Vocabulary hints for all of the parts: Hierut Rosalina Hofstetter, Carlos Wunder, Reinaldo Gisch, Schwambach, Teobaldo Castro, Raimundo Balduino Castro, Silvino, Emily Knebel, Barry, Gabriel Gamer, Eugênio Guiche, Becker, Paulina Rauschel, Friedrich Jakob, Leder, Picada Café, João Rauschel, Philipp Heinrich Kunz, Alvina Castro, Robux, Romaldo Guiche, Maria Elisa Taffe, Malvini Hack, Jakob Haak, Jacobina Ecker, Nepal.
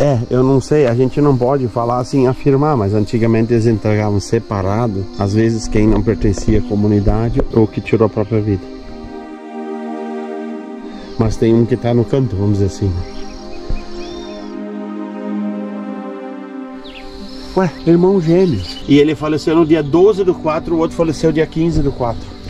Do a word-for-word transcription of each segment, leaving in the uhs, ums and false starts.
É, eu não sei, a gente não pode falar assim, afirmar, mas antigamente eles entregavam separado, às vezes quem não pertencia à comunidade ou que tirou a própria vida. Mas tem um que está no canto, vamos dizer assim. Ué, irmão gêmeo. E ele faleceu no dia doze do quatro, o outro faleceu no dia quinze do quatro.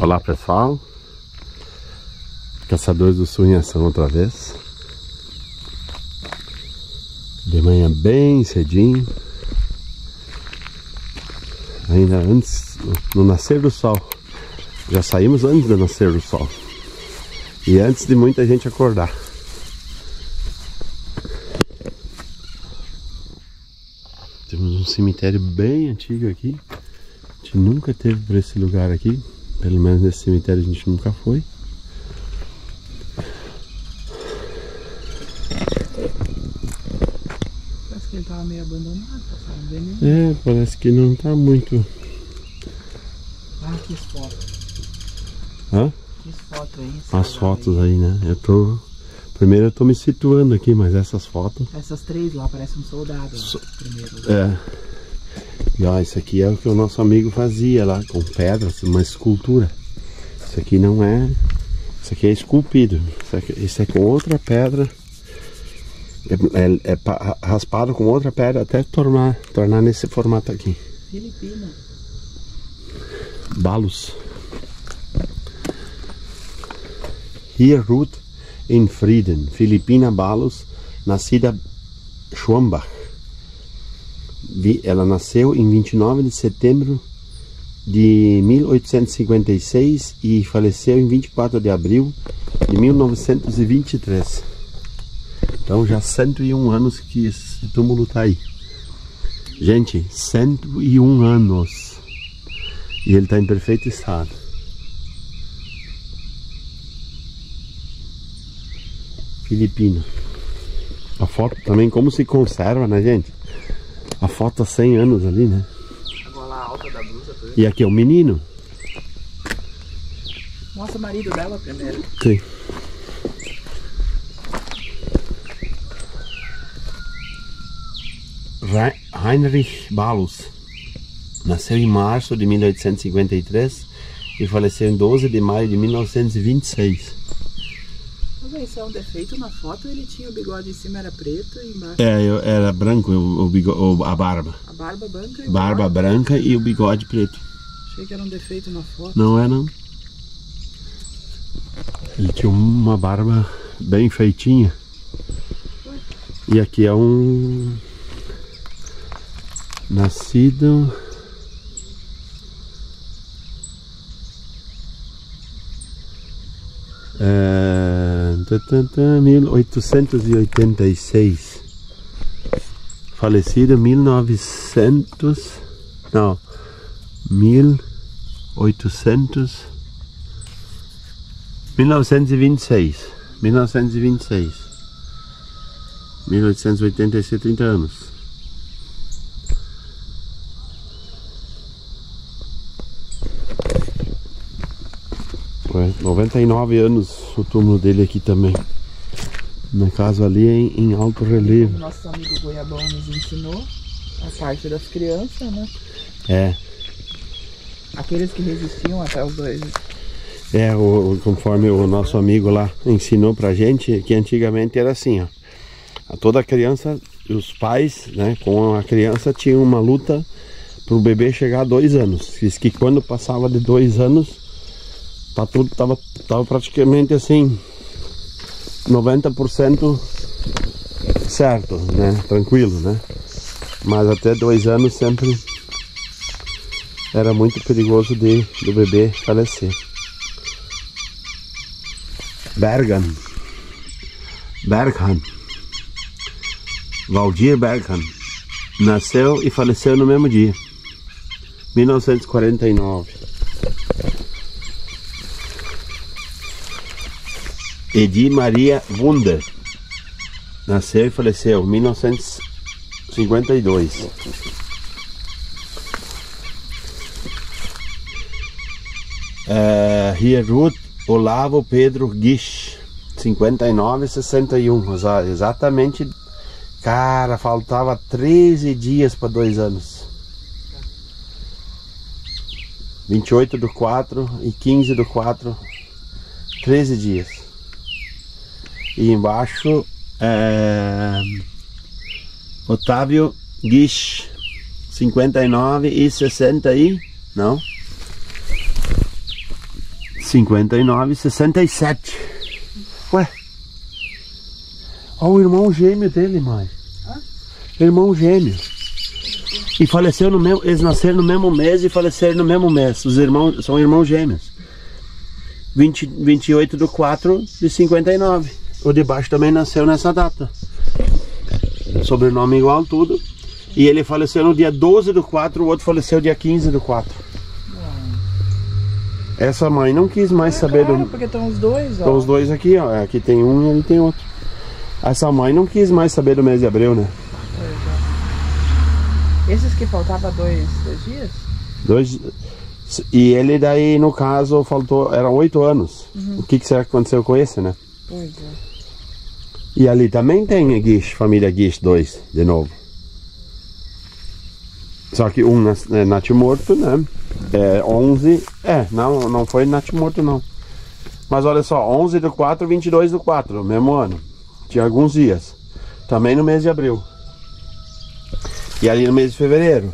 Olá pessoal, Caçadores do Sul em ação outra vez. De manhã bem cedinho, ainda antes, no nascer do sol. Já saímos antes do nascer do sol e antes de muita gente acordar. Temos um cemitério bem antigo aqui. A gente nunca teve por esse lugar aqui. Pelo menos nesse cemitério a gente nunca foi. Parece que ele estava meio abandonado, sabe? É, parece que não está muito. Ah, que foto. Hã? Que foto aí? As fotos aí, aí, né? Eu tô. Primeiro eu tô me situando aqui, mas essas fotos. Essas três lá parecem um soldado. So... Primeiro. É. E ó, isso aqui é o que o nosso amigo fazia lá, com pedras, uma escultura. Isso aqui não é... Isso aqui é esculpido. Isso, aqui, isso é com outra pedra. É, é, é raspado com outra pedra até tornar, tornar nesse formato aqui. Philippina Balus. Hierut in Frieden. Philippina Balus, nascida Schwambach. Ela nasceu em vinte e nove de setembro de mil oitocentos e cinquenta e seis e faleceu em vinte e quatro de abril de mil novecentos e vinte e três. Então já cento e um anos que esse túmulo está aí. Gente, cento e um anos. E ele está em perfeito estado. Filipino. A foto também como se conserva, né, gente? A foto há cem anos ali, né? A gola alta da blusa. E aqui é o menino. Mostra o marido dela primeiro. Sim. Heinrich Balus. Nasceu em março de mil oitocentos e cinquenta e três e faleceu em doze de maio de mil novecentos e vinte e seis. Isso é um defeito na foto, ele tinha o bigode em cima, era preto e embaixo... É, eu, era branco, o, o bigo, a barba. A barba branca e Barba bigode. branca e o bigode preto. Achei que era um defeito na foto. Não é, não. Ele tinha uma barba bem feitinha. Ué. E aqui é um... Nascido... É, mil oitocentos e oitenta e seis. Falecido mil e novecentos. Não, mil e oitocentos. mil novecentos e vinte e seis. mil novecentos e vinte e seis. mil oitocentos e oitenta e seis, trinta anos. noventa e nove anos o túmulo dele aqui também. No caso ali em, em alto relevo. O nosso amigo Goiabão nos ensinou a parte das crianças, né? É. Aqueles que resistiam até os dois. É, o, conforme o nosso amigo lá ensinou pra gente, que antigamente era assim, ó. A toda criança, os pais, né, com a criança tinham uma luta pro bebê chegar a dois anos. Diz que quando passava de dois anos, tá tudo, tava, tava praticamente assim, noventa por cento certo, né? Tranquilo, né? Mas até dois anos sempre era muito perigoso de, do bebê falecer. Berghan. Berghan. Waldir Berghan. Nasceu e faleceu no mesmo dia. mil novecentos e quarenta e nove. Edir Maria Wunder. Nasceu e faleceu em mil novecentos e cinquenta e dois. uh, Hierut Olavo Pedro Gisch, cinquenta e nove, sessenta e um, exatamente. Cara, faltava treze dias para dois anos. vinte e oito do quatro e quinze do quatro, treze dias. E embaixo é, Otávio Guiche, cinquenta e nove e sessenta e... não, cinquenta e nove e sessenta e sete. Ué, olha o irmão gêmeo dele, mãe. Irmão gêmeo. E faleceu no mesmo... eles nasceram no mesmo mês e faleceram no mesmo mês. Os irmãos são irmãos gêmeos. vinte, vinte e oito do quatro de cinquenta e nove. O de baixo também nasceu nessa data. Sobrenome igual, tudo. E ele faleceu no dia doze do quatro, o outro faleceu dia quinze do quatro. Essa mãe não quis mais é, saber claro, do... porque estão os dois, ó. Estão os dois aqui, ó. Aqui tem um e ali tem outro. Essa mãe não quis mais saber do mês de abril, né? Esses que faltavam dois, dois dias? Dois. E ele daí, no caso, faltou... eram oito anos. Uhum. O que, que será que aconteceu com esse, né? Pois é. E ali também tem Guiche, família Guiche dois, de novo. Só que um é natimorto, né? É, onze... é, não, não foi natimorto, não. Mas olha só, onze do quatro, vinte e dois do quatro, mesmo ano. Tinha alguns dias. Também no mês de abril. E ali no mês de fevereiro,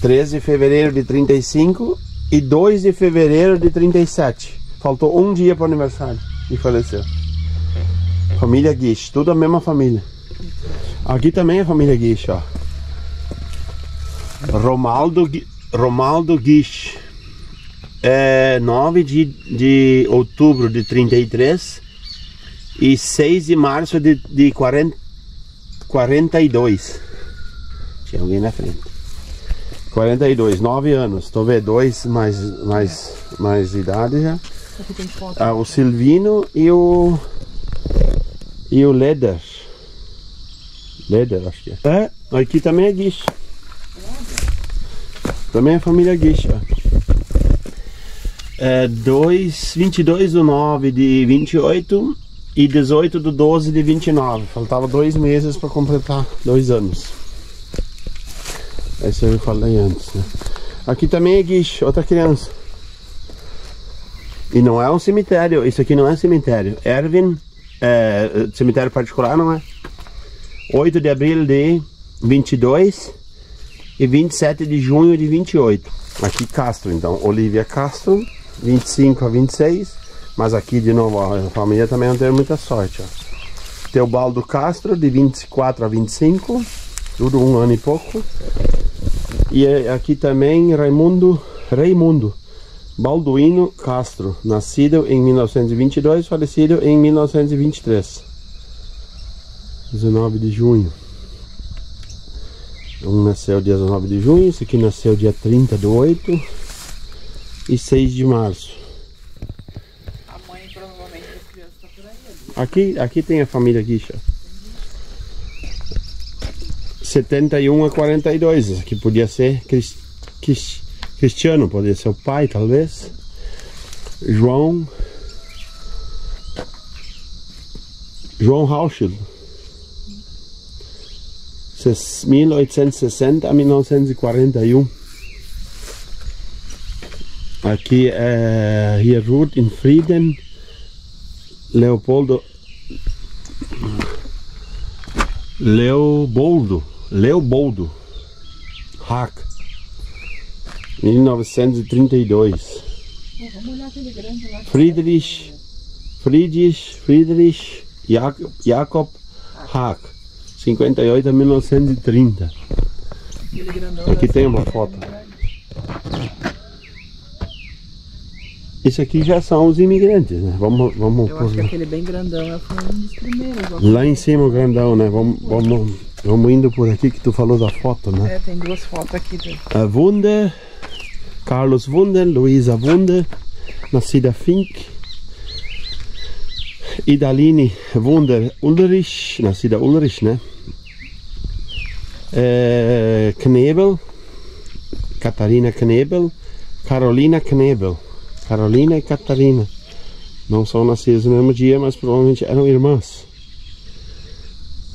treze de fevereiro de trinta e cinco e dois de fevereiro de trinta e sete. Faltou um dia para o aniversário e faleceu. Família Guiche, tudo a mesma família. Aqui também é família Guiche, ó. Romaldo, Romaldo Guiche, é nove de outubro de trinta e três e seis de março de quarenta e dois. Tinha alguém na frente. quarenta e dois, nove anos. Tô vendo dois mais, mais, mais idade já. Ah, o Silvino e o... e o Leder. Leder, acho que é. É, aqui também é Guiche. Também é a família Guiche, ó. É vinte e dois do nove de vinte e oito e dezoito do doze de vinte e nove. Faltava dois meses para completar dois anos. Esse eu falei antes, né? Aqui também é Guiche, outra criança. E não é um cemitério, isso aqui não é cemitério. Erwin, é, cemitério particular, não é? oito de abril de vinte e dois e vinte e sete de junho de vinte e oito. Aqui Castro, então, Olívia Castro, vinte e cinco a vinte e seis. Mas aqui, de novo, ó, a família também não teve muita sorte, ó. Teobaldo Castro, de vinte e quatro a vinte e cinco. Tudo um ano e pouco. E aqui também Raimundo, Raimundo Balduino Castro, nascido em mil novecentos e vinte e dois, falecido em mil novecentos e vinte e três, dezenove de junho. Um nasceu dia dezenove de junho, esse aqui nasceu dia trinta do oito e seis de março. A mãe provavelmente da criança está por aí, né? Aqui, aqui tem a família Guiche. setenta e um a quarenta e dois, que podia ser Cristiano, poderia ser o pai, talvez. João João Rauschel, mil oitocentos e sessenta a mil novecentos e quarenta e um. Aqui é Hierut in Frieden, Leopoldo Leopoldo Leopoldo Hack, mil novecentos e trinta e dois. Friedrich Friedrich Friedrich Jakob, Jakob Haak, cinquenta e oito a mil novecentos e trinta. Aqui tem uma foto. Esse aqui já são os imigrantes, né? Vamos, vamos. Eu acho que aquele bem grandão foi um dos primeiros. Lá em cima o grandão, né? Vamos, vamos, vamos indo por aqui que tu falou da foto, né? É, tem duas fotos aqui. A Wunder, Carlos Wunder, Luísa Wunder, nascida Fink. Idaline Wunder Ulrich, nascida Ulrich, né? É, Knebel, Catarina Knebel, Carolina Knebel. Carolina e Catarina. Não são nascidas no mesmo dia, mas provavelmente eram irmãs.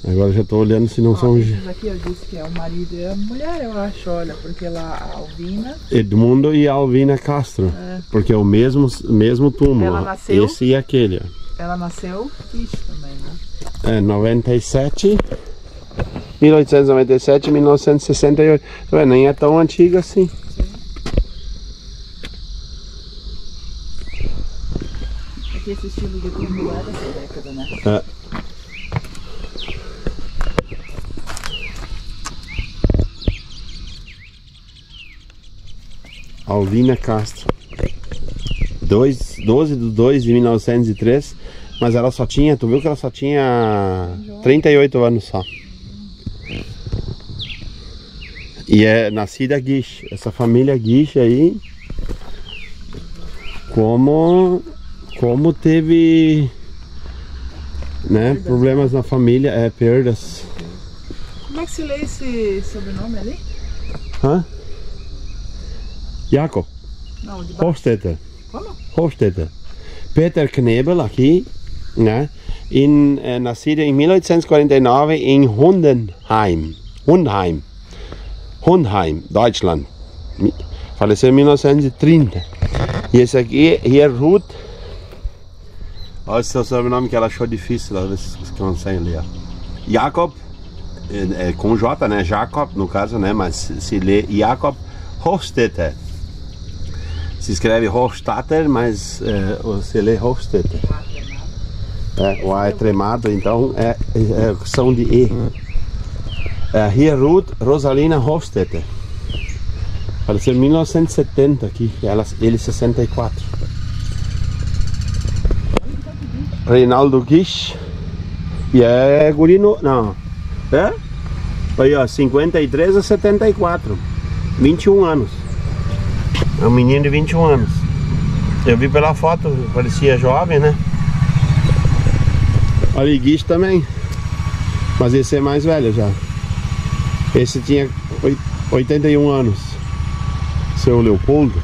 Agora já estou olhando se não ah, são... Esses aqui eu disse que é o marido e a mulher, eu acho, olha, porque lá a Alvina... Edmundo e a Alvina Castro, é. Porque é o mesmo, mesmo túmulo, ela nasceu, esse e aquele. Ela nasceu, isso também, né? É, noventa e sete, mil oitocentos e noventa e sete, mil novecentos e sessenta e oito, então, nem é tão antiga assim. Aqui esse estilo de túmulo é dessa década, né? É. Alvina Castro, doze de dois de mil novecentos e três, mas ela só tinha, tu viu que ela só tinha trinta e oito anos só. E é nascida Guiche, essa família Guiche aí, como, como teve, né, problemas na família, é, perdas. Como é que se lê esse sobrenome ali? Hã? Jakob Hofstetter. Como? Hofstetter. Peter Knebel aqui, né? In, é, nascido em mil oitocentos e quarenta e nove em Hundenheim, Hundheim, Hundheim, Deutschland. Faleceu em mil novecentos e trinta. E esse aqui, Hierut. Olha esse é o sobrenome que ela achou difícil, olha se vocês conseguem ler. Jakob, é, é, com J, né? Jakob no caso, né? Mas se lê Jakob Hofstetter. Se escreve Hofstetter, mas é, você lê Hofstetter. É, o A é tremado, então é, é som de E. É, Hierut Rosalina Hofstetter. Faleceu em mil novecentos e setenta aqui, ela, ele sessenta e quatro. Reinaldo Gisch. E é gurino. Não. É? Aí ó, cinquenta e três a setenta e quatro. vinte e um anos. É um menino de vinte e um anos. Eu vi pela foto, parecia jovem, né? Olha, Guiche também. Mas esse é mais velho já. Esse tinha oitenta e um anos. Seu Leopoldo.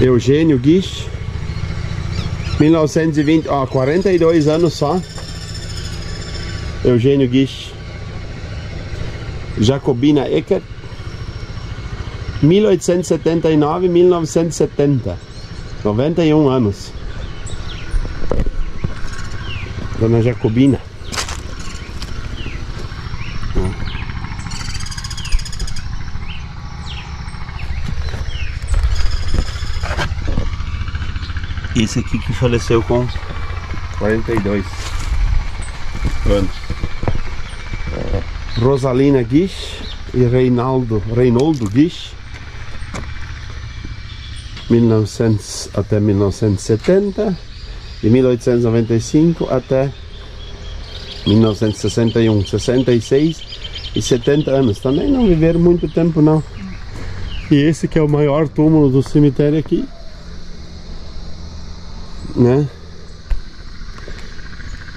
Eugênio Guiche. mil novecentos e vinte, ó, quarenta e dois anos só. Eugênio Guiche. Jacobina Ecker. mil oitocentos e setenta e nove a mil novecentos e setenta, noventa e um anos. Dona Jacobina. Esse aqui que faleceu com quarenta e dois anos. Rosalina Guiche e Reinaldo, Reinaldo Gisch. mil e novecentos até mil novecentos e setenta e mil oitocentos e noventa e cinco até mil novecentos e sessenta e um, sessenta e seis e setenta anos. Também não viveram muito tempo não. E esse que é o maior túmulo do cemitério aqui, né?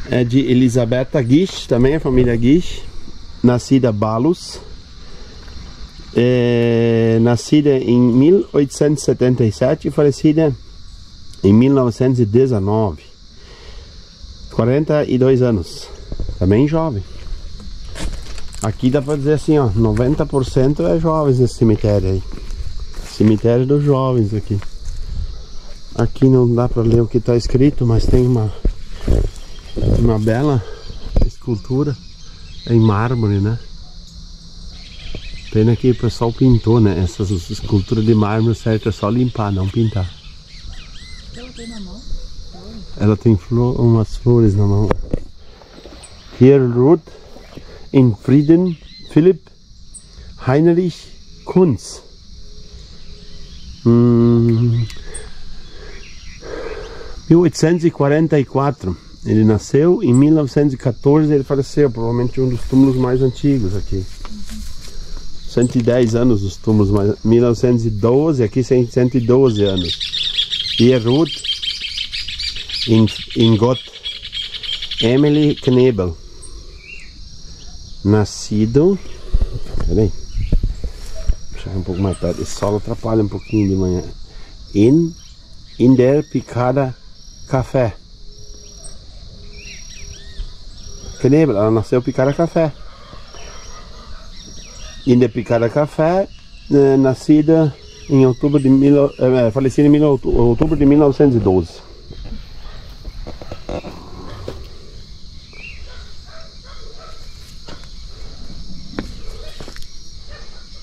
É de Elisabetta Gisch, também a família Gisch, nascida Balus. É, nascida em mil oitocentos e setenta e sete e falecida em mil novecentos e dezenove. quarenta e dois anos. Também jovem. Aqui dá pra dizer assim, ó, noventa por cento é jovens nesse cemitério aí. Cemitério dos jovens aqui. Aqui não dá pra ler o que tá escrito, mas tem uma uma bela escultura em mármore, né? Pena que o pessoal pintou, né? Essas esculturas de mármore, certo? É só limpar, não pintar. Ela tem na mão? Ela tem flor, umas flores na mão. Hierut in Frieden Philipp Heinrich Kunz. Hum, mil oitocentos e quarenta e quatro. Ele nasceu em mil novecentos e quatorze, ele faleceu. Provavelmente um dos túmulos mais antigos aqui. cento e dez anos os túmulos, mas mil novecentos e doze, aqui cento e doze anos. Hierut in, in Gott Emily Knebel. Nascido. Peraí. Vou deixar um pouco mais tarde. Esse sol atrapalha um pouquinho de manhã. In in der Picada Café. Knebel, ela nasceu Picada Café. In der Picada Café, eh, nascida em outubro de mil, eh, falecida em mil, outubro de mil novecentos e doze.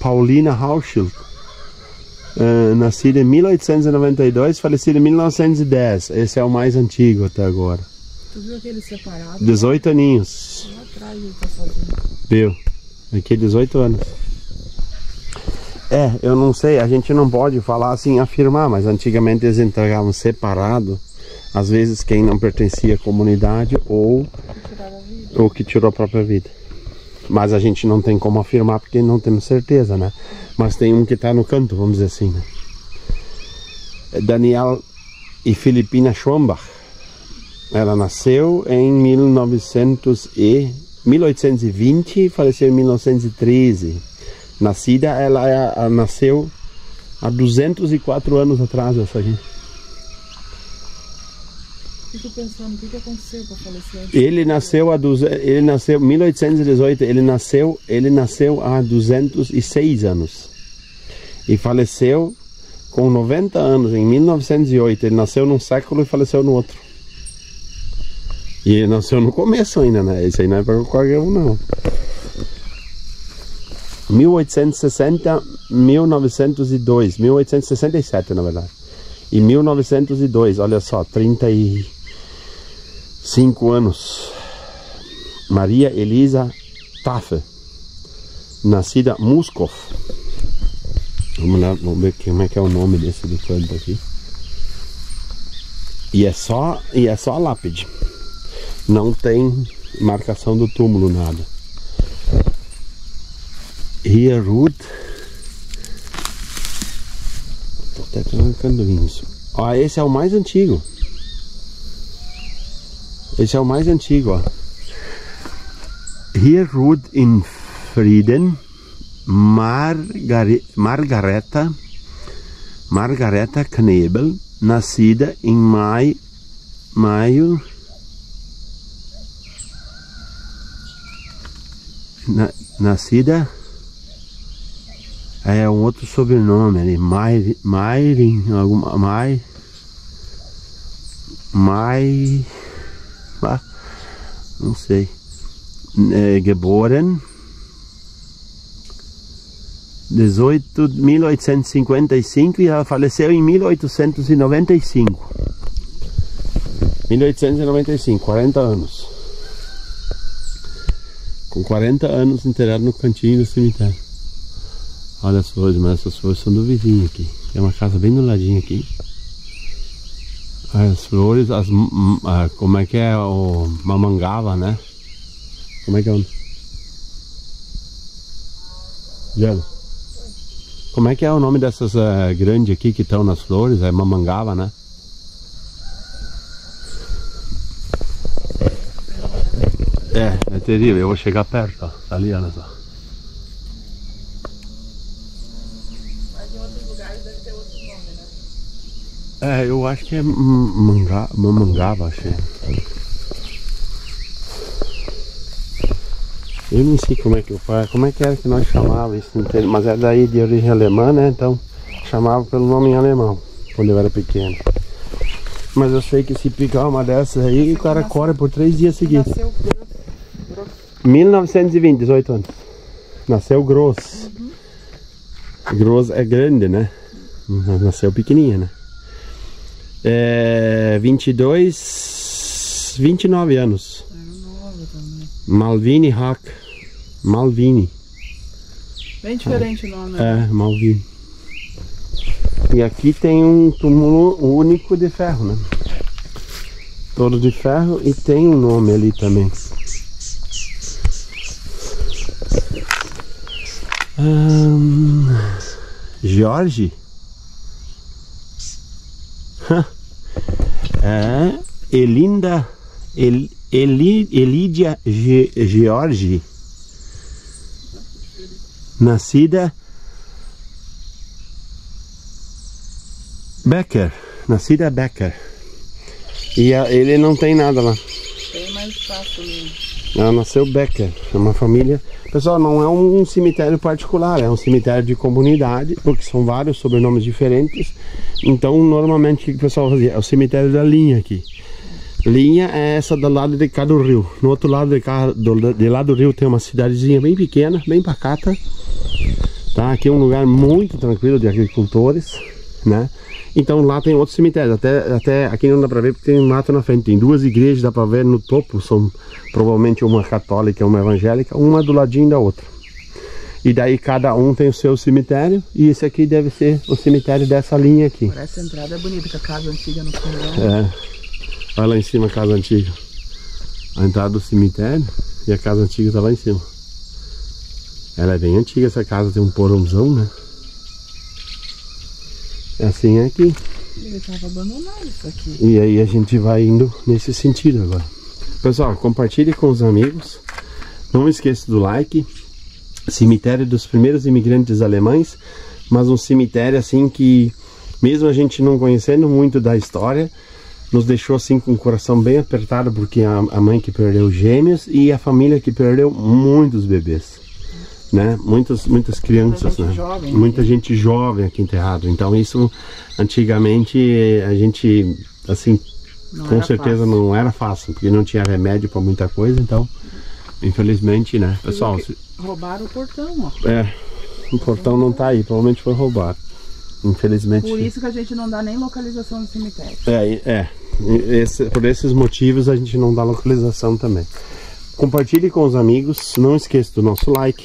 Paulina Rauschel, eh, nascida em mil oitocentos e noventa e dois, falecida em mil novecentos e dez. Esse é o mais antigo até agora. Tu viu aquele separado? dezoito aninhos. Lá atrás ele tá sozinho. Viu? Aqui é dezoito anos. É, eu não sei, a gente não pode falar assim, afirmar, mas antigamente eles entregavam separado, às vezes quem não pertencia à comunidade ou que, ou que tirou a própria vida. Mas a gente não tem como afirmar porque não temos certeza, né? Mas tem um que está no canto, vamos dizer assim, né? Daniel e Philippina Schwambach. Ela nasceu em mil novecentos e mil oitocentos e vinte, faleceu em mil novecentos e treze. Nascida, ela, ela nasceu há duzentos e quatro anos atrás, essa aqui. Fico pensando, o que, que aconteceu para falecer? Ele nasceu há ele nasceu mil oitocentos e dezoito, ele nasceu, ele nasceu há duzentos e seis anos. E faleceu com noventa anos em mil novecentos e oito. Ele nasceu num século e faleceu no outro. E ele nasceu no começo ainda, né? Isso aí não é para qualquer um, não. mil oitocentos e sessenta, mil novecentos e dois, mil oitocentos e sessenta e sete, na verdade. E mil novecentos e dois, olha só, trinta e cinco anos. Maria Elisa Taffe, nascida Muskov. Vamos lá, vamos ver como é que é o nome desse do canto aqui. E é só, e é só a lápide. Não tem marcação do túmulo, nada. Hierut. Tô até trancando isso. Ó, esse é o mais antigo. Esse é o mais antigo, ó. Hierut in Frieden, Margare, Margareta, Margareta Knebel, nascida em maio, maio Na, nascida é um outro sobrenome ali, Mai, Mai, alguma Mai, Mai, ah, não sei, é, geboren dezoito, mil oitocentos e cinquenta e cinco, e ela faleceu em mil oitocentos e noventa e cinco, mil oitocentos e noventa e cinco, quarenta anos. Com quarenta anos enterrado no cantinho do cemitério. Olha as flores, mas essas flores são do vizinho aqui. É uma casa bem do ladinho aqui. As flores, as, como é que é o mamangava, né? Como é que é o... Diana, como é que é o nome dessas uh, grandes aqui que estão nas flores? É mamangava, né? É, é terrível, eu vou chegar perto, ó, ali, olha só. Mas em outros lugares deve ter outro nome, né? É, eu acho que é manga, mamangava, achei. Eu não sei como é que eu faço, como é que era que nós chamávamos isso, não tem, mas é daí de origem alemã, né? Então chamava pelo nome em alemão, quando eu era pequeno. Mas eu sei que se picar uma dessas aí, o cara corre por três dias seguidos. mil novecentos e vinte, dezoito anos. Nasceu Gross. Uhum. Gross é grande, né? Nasceu pequenininha, né? É, vinte e dois... vinte e nove anos. Malvini Hack. Malvini. Bem diferente o nome, né? É, Malvini. E aqui tem um túmulo único de ferro, né? Todo de ferro, e tem um nome ali também. Um, Jorge? É, Elinda, El, Eli, Elídia Ge, George, nascida Becker, nascida Becker. E a, ele não tem nada lá. Tem mais espaço mesmo. Ela nasceu Becker, é uma família... Pessoal, não é um cemitério particular, é um cemitério de comunidade, porque são vários sobrenomes diferentes. Então, normalmente, o que o pessoal fazia? É o cemitério da linha aqui. Linha é essa do lado de cá do rio. No outro lado de cá, do, de lá do rio, tem uma cidadezinha bem pequena, bem pacata. Tá? Aqui é um lugar muito tranquilo de agricultores, né? Então lá tem outros cemitérios, até, até aqui não dá pra ver porque tem um mato na frente. Tem duas igrejas, dá pra ver no topo, são provavelmente uma católica e uma evangélica, uma do ladinho da outra. E daí cada um tem o seu cemitério, e esse aqui deve ser o cemitério dessa linha aqui. Essa entrada é bonita, com a casa antiga no fundo. É, olha lá em cima a casa antiga. A entrada do cemitério e a casa antiga tá lá em cima. Ela é bem antiga, essa casa tem um porãozão, né? Assim é aqui. Ele estava abandonado isso aqui. E aí a gente vai indo nesse sentido agora. Pessoal, compartilhe com os amigos. Não esqueça do like. Cemitério dos primeiros imigrantes alemães. Mas um cemitério assim que, mesmo a gente não conhecendo muito da história, nos deixou assim com o coração bem apertado. Porque a, a mãe que perdeu gêmeos e a família que perdeu muitos bebês, né? Muitas, muitas crianças, muita gente, né? Jovem, muita gente jovem aqui enterrado. Então isso antigamente a gente assim não com certeza fácil. Não era fácil, porque não tinha remédio para muita coisa. Então infelizmente, né, pessoal, se... roubaram o portão, ó. É, o portão não tá aí, provavelmente foi roubado, infelizmente. Por isso que a gente não dá nem localização do cemitério. É, é. Esse, por esses motivos a gente não dá localização também. Compartilhe com os amigos, não esqueça do nosso like.